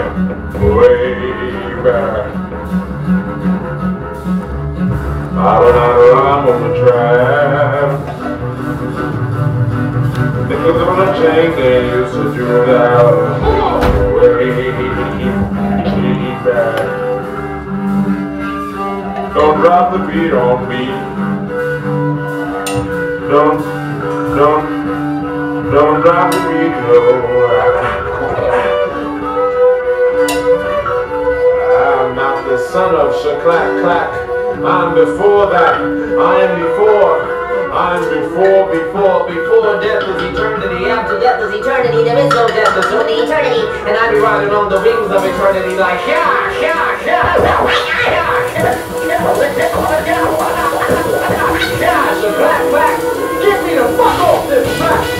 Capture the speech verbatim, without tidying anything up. back, way back. I don't know, I'm on the track. Because on the chain they used to do that. Way back. Don't drop the beat on me. Don't, don't. Don't drop the beat, no. I'm not the son of Shaklack Clack. I'm before that. I am before. I'm before, before, before death is eternity. After death is eternity. There is no death, there's only eternity. And I be riding on the wings of eternity like yeah, yeah, yeah, yeah. Yeah, Shaklack Clack. Get me the fuck off this track.